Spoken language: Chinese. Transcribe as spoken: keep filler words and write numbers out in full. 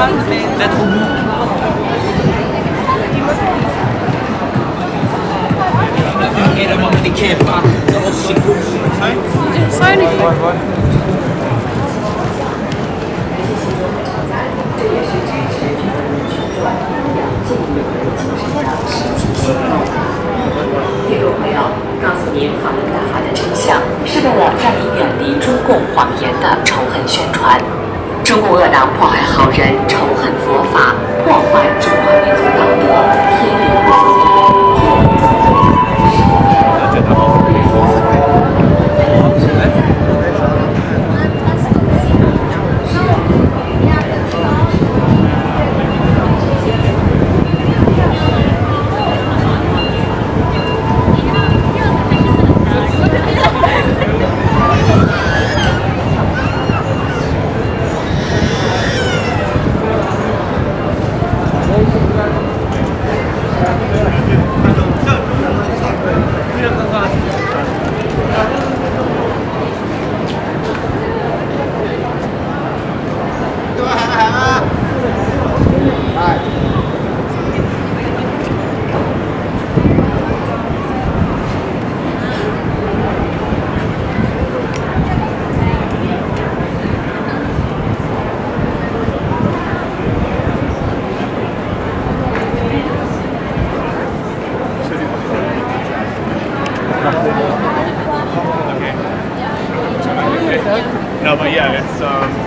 D'être au bout. 告诉您反攻大法的真相，是为了让你远离中共谎言的仇恨宣传。中共恶党迫害好人，仇恨佛法，破坏中华民族道德，偏离民族道Okay. No, but yeah, it's um